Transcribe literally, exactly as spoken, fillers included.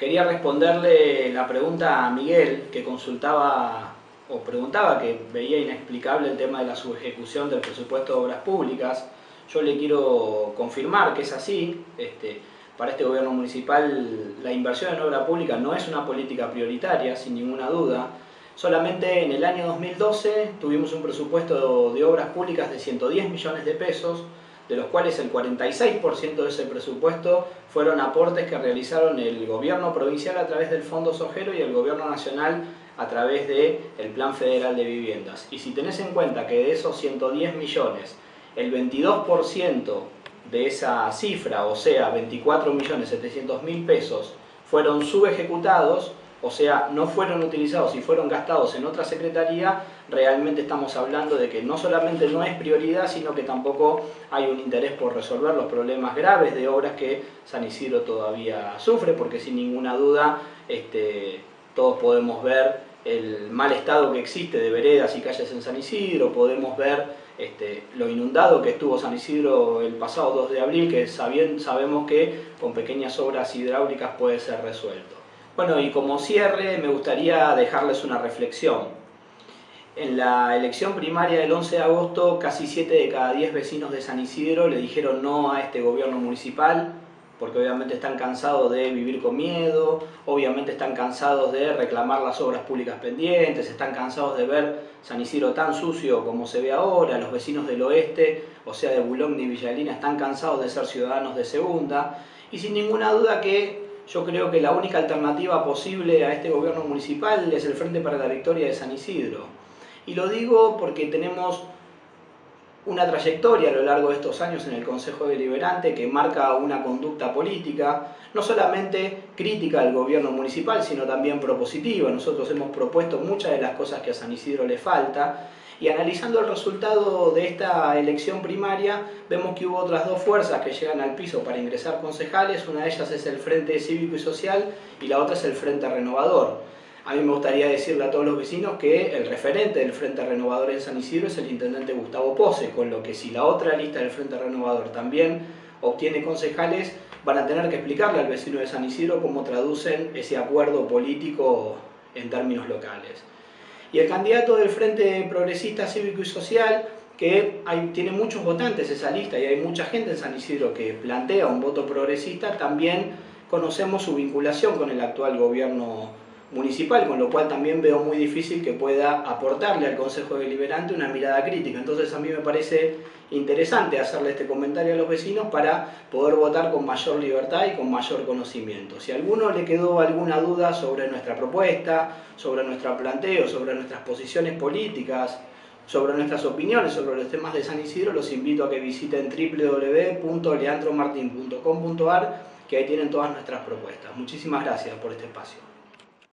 Quería responderle la pregunta a Miguel, que consultaba o preguntaba que veía inexplicable el tema de la subejecución del presupuesto de obras públicas. Yo le quiero confirmar que es así. Este, para este gobierno municipal la inversión en obra pública no es una política prioritaria, sin ninguna duda. Solamente en el año dos mil doce tuvimos un presupuesto de obras públicas de ciento diez millones de pesos, de los cuales el cuarenta y seis por ciento de ese presupuesto fueron aportes que realizaron el gobierno provincial a través del Fondo Sojero y el gobierno nacional a través del Plan Federal de Viviendas. Y si tenés en cuenta que de esos ciento diez millones, el veintidós por ciento de esa cifra, o sea, veinticuatro millones setecientos mil pesos, fueron subejecutados, o sea, no fueron utilizados y fueron gastados en otra secretaría, realmente estamos hablando de que no solamente no es prioridad, sino que tampoco hay un interés por resolver los problemas graves de obras que San Isidro todavía sufre, porque sin ninguna duda este, todos podemos ver el mal estado que existe de veredas y calles en San Isidro, podemos ver este, lo inundado que estuvo San Isidro el pasado dos de abril, que sabien, sabemos que con pequeñas obras hidráulicas puede ser resuelto. Bueno, y como cierre me gustaría dejarles una reflexión. En la elección primaria del once de agosto, casi siete de cada diez vecinos de San Isidro le dijeron no a este gobierno municipal, porque obviamente están cansados de vivir con miedo, obviamente están cansados de reclamar las obras públicas pendientes, están cansados de ver San Isidro tan sucio como se ve ahora, los vecinos del oeste, o sea de Boulogne y Villalina, están cansados de ser ciudadanos de segunda, y sin ninguna duda que yo creo que la única alternativa posible a este gobierno municipal es el Frente para la Victoria de San Isidro. Y lo digo porque tenemos una trayectoria a lo largo de estos años en el Consejo Deliberante que marca una conducta política, no solamente crítica al gobierno municipal, sino también propositiva. Nosotros hemos propuesto muchas de las cosas que a San Isidro le falta. Y analizando el resultado de esta elección primaria, vemos que hubo otras dos fuerzas que llegan al piso para ingresar concejales. Una de ellas es el Frente Cívico y Social y la otra es el Frente Renovador. A mí me gustaría decirle a todos los vecinos que el referente del Frente Renovador en San Isidro es el intendente Gustavo Posse, con lo que si la otra lista del Frente Renovador también obtiene concejales, van a tener que explicarle al vecino de San Isidro cómo traducen ese acuerdo político en términos locales. Y el candidato del Frente Progresista Cívico y Social, que hay, tiene muchos votantes esa lista y hay mucha gente en San Isidro que plantea un voto progresista, también conocemos su vinculación con el actual gobierno municipal, con lo cual también veo muy difícil que pueda aportarle al Consejo Deliberante una mirada crítica. Entonces a mí me parece interesante hacerle este comentario a los vecinos para poder votar con mayor libertad y con mayor conocimiento. Si a alguno le quedó alguna duda sobre nuestra propuesta, sobre nuestro planteo, sobre nuestras posiciones políticas, sobre nuestras opiniones, sobre los temas de San Isidro, los invito a que visiten w w w punto leandromartin punto com punto ar, que ahí tienen todas nuestras propuestas. Muchísimas gracias por este espacio.